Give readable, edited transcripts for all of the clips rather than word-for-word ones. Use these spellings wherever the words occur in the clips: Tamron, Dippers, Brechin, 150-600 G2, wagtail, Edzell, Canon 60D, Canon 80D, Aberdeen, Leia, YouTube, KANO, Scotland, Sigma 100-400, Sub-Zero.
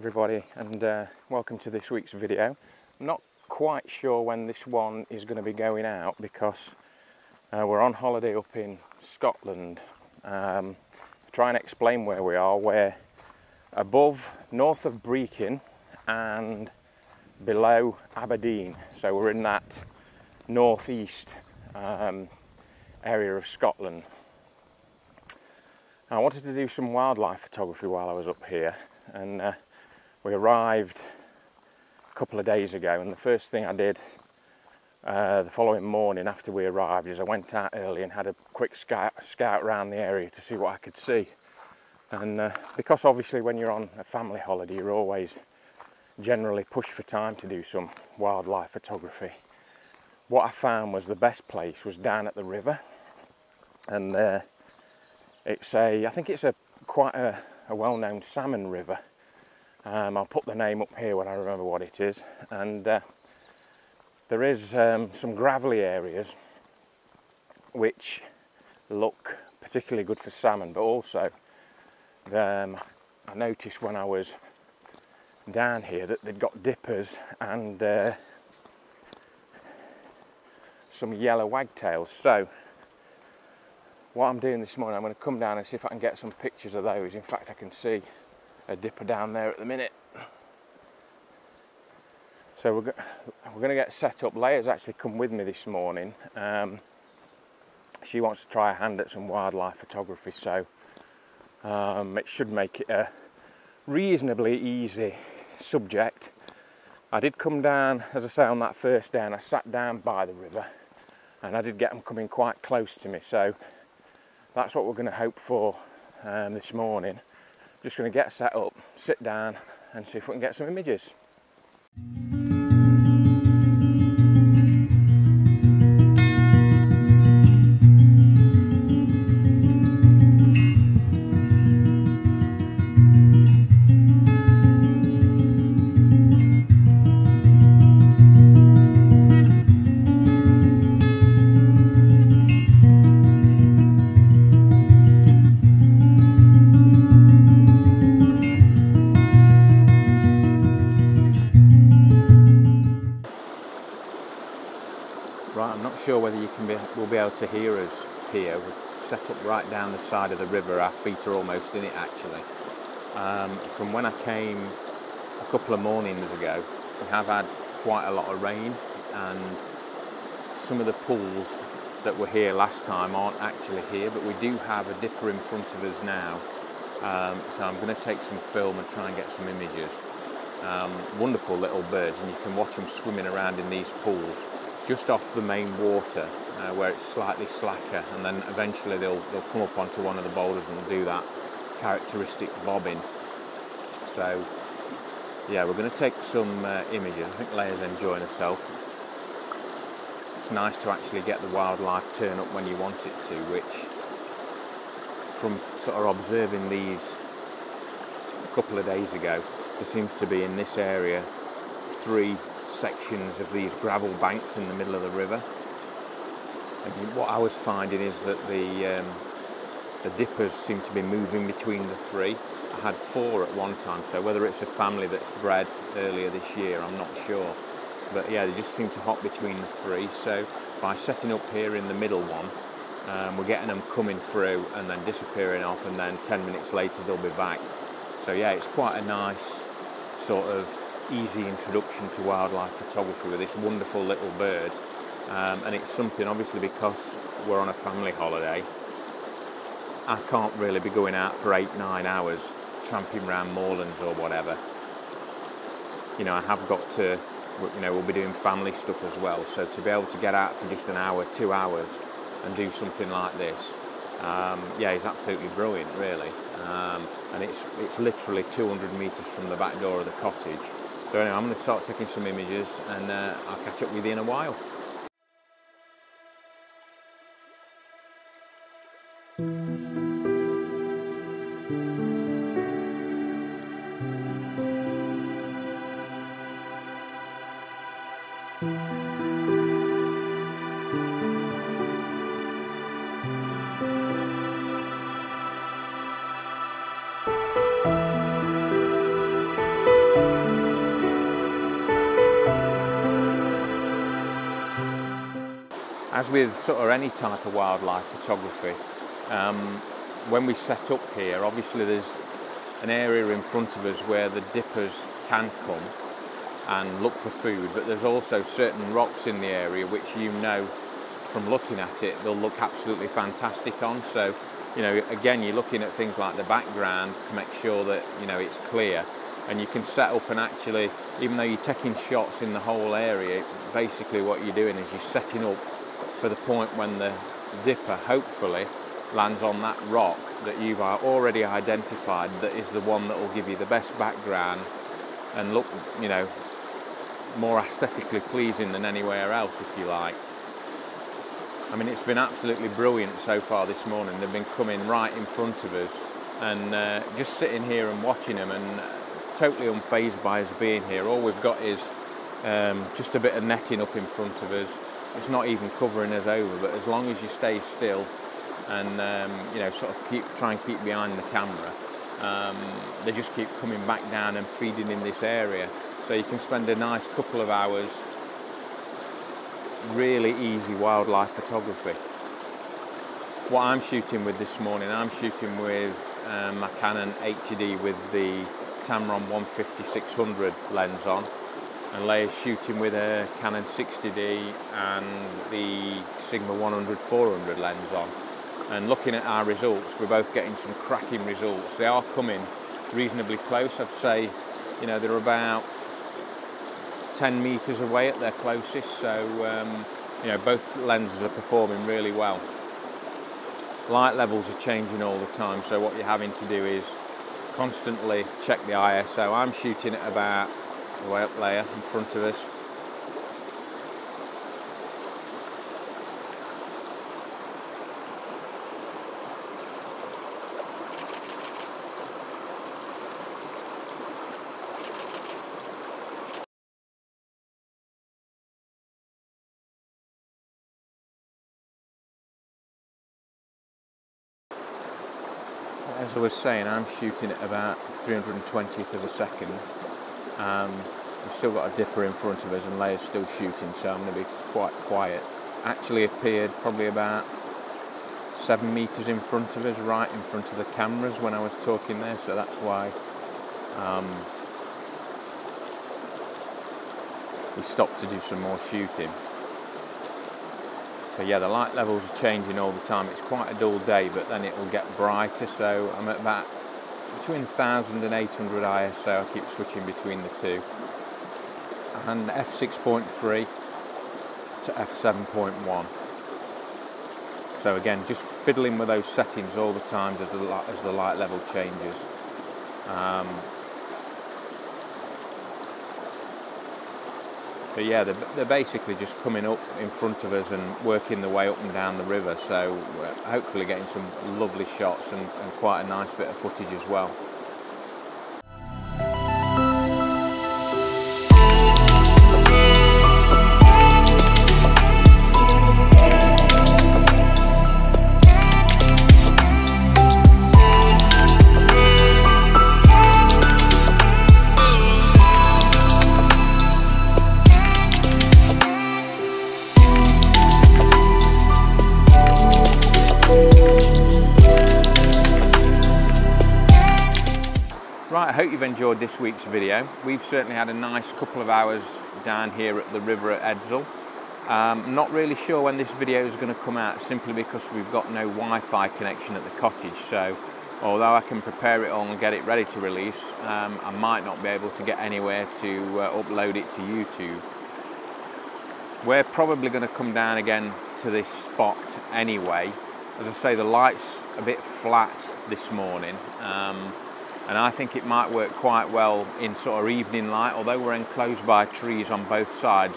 everybody, and welcome to this week's video. I'm not quite sure when this one is going to be going out because we're on holiday up in Scotland. Try and explain where we are. We're above, north of Brechin and below Aberdeen, so we're in that northeast area of Scotland. I wanted to do some wildlife photography while I was up here, and we arrived a couple of days ago, and the first thing I did the following morning after we arrived is I went out early and had a quick scout around the area to see what I could see. And because obviously when you're on a family holiday you're always generally pushed for time to do some wildlife photography. What I found was the best place was down at the river, and it's quite a well-known salmon river. I'll put the name up here when I remember what it is. And there is some gravelly areas which look particularly good for salmon, but also I noticed when I was down here that they'd got dippers and some yellow wagtails. So what I'm doing this morning, I'm going to come down and see if I can get some pictures of those. In fact, I can see a dipper down there at the minute. So we're going to get set up. Leia's actually come with me this morning. She wants to try a hand at some wildlife photography, so it should make it a reasonably easy subject. I did come down, as I say, on that first day, and I sat down by the river, and I did get them coming quite close to me, so that's what we're going to hope for this morning. I'm just going to get set up, sit down and see if we can get some images. Whether you will be able to hear us here. We're set up right down the side of the river. Our feet are almost in it, actually. From when I came a couple of mornings ago, we have had quite a lot of rain, and some of the pools that were here last time aren't actually here, but we do have a dipper in front of us now. So I'm going to take some film and try and get some images. Wonderful little birds, and you can watch them swimming around in these pools just off the main water, where it's slightly slacker, and then eventually they'll come up onto one of the boulders and do that characteristic bobbing. So yeah, we're going to take some images. I think Leia's enjoying herself. It's nice to actually get the wildlife turn up when you want it to, which from sort of observing these a couple of days ago, there seems to be in this area three sections of these gravel banks in the middle of the river, and what I was finding is that the dippers seem to be moving between the three. I had four at one time, so whether it's a family that's bred earlier this year, I'm not sure, but yeah, they just seem to hop between the three. So by setting up here in the middle one, we're getting them coming through and then disappearing off, and then 10 minutes later they'll be back. So yeah, it's quite a nice sort of easy introduction to wildlife photography with this wonderful little bird, and it's something, obviously, because we're on a family holiday, I can't really be going out for 8-9 hours tramping around moorlands or whatever. You know, I have got to, you know, we'll be doing family stuff as well, so to be able to get out for just an hour, 2 hours and do something like this, yeah, it's absolutely brilliant, really. And it's literally 200 metres from the back door of the cottage. So anyway, I'm going to start taking some images, and I'll catch up with you in a while. as with sort of any type of wildlife photography, when we set up here, obviously there's an area in front of us where the dippers can come and look for food, but there's also certain rocks in the area which, you know, from looking at it, they'll look absolutely fantastic on. So, you know, again, you're looking at things like the background to make sure that, you know, it's clear, and you can set up, and actually, even though you're taking shots in the whole area, basically what you're doing is you're setting up for the point when the dipper hopefully lands on that rock that you've already identified, that is the one that will give you the best background and look, you know, more aesthetically pleasing than anywhere else, if you like. I mean, it's been absolutely brilliant so far this morning. They've been coming right in front of us, and just sitting here and watching them, and totally unfazed by us being here. All we've got is just a bit of netting up in front of us. It's not even covering us over, but as long as you stay still and you know, sort of try and keep behind the camera, they just keep coming back down and feeding in this area. So you can spend a nice couple of hours, really easy wildlife photography. What I'm shooting with this morning, I'm shooting with my Canon 80D with the Tamron 150-600 lens on, and Leia's shooting with her Canon 60D and the Sigma 100-400 lens on. And looking at our results, we're both getting some cracking results. They are coming reasonably close. I'd say, you know, they're about 10 meters away at their closest, so you know, both lenses are performing really well. Light levels are changing all the time, so what you're having to do is constantly check the ISO. I'm shooting at about the way up there in front of us. As I was saying, I'm shooting at about 320th of a second. We've still got a dipper in front of us, and Leia's still shooting, so I'm going to be quite quiet. Actually appeared probably about 7 meters in front of us, right in front of the cameras when I was talking there, so that's why we stopped to do some more shooting. So yeah, the light levels are changing all the time. It's quite a dull day, but then it will get brighter, so I'm at about between 1000 and 800 ISO. I keep switching between the two. And f6.3 to f7.1. So again, just fiddling with those settings all the time as the light level changes. But yeah, they're basically just coming up in front of us and working their way up and down the river, so we're hopefully getting some lovely shots and quite a nice bit of footage as well. I hope you've enjoyed this week's video. We've certainly had a nice couple of hours down here at the river at Edzell. Not really sure when this video is going to come out, simply because we've got no Wi-Fi connection at the cottage, so although I can prepare it all and get it ready to release, I might not be able to get anywhere to upload it to YouTube. We're probably going to come down again to this spot anyway. As I say, the light's a bit flat this morning, and I think it might work quite well in sort of evening light, although we're enclosed by trees on both sides.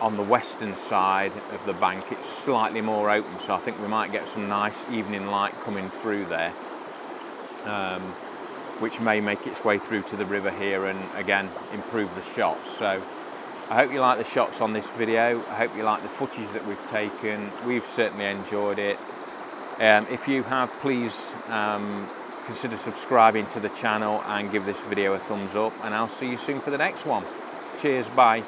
On the western side of the bank, it's slightly more open, so I think we might get some nice evening light coming through there, which may make its way through to the river here and again improve the shots. So I hope you like the shots on this video. I hope you like the footage that we've taken. We've certainly enjoyed it. If you have, please consider subscribing to the channel and give this video a thumbs up, and I'll see you soon for the next one. Cheers, bye.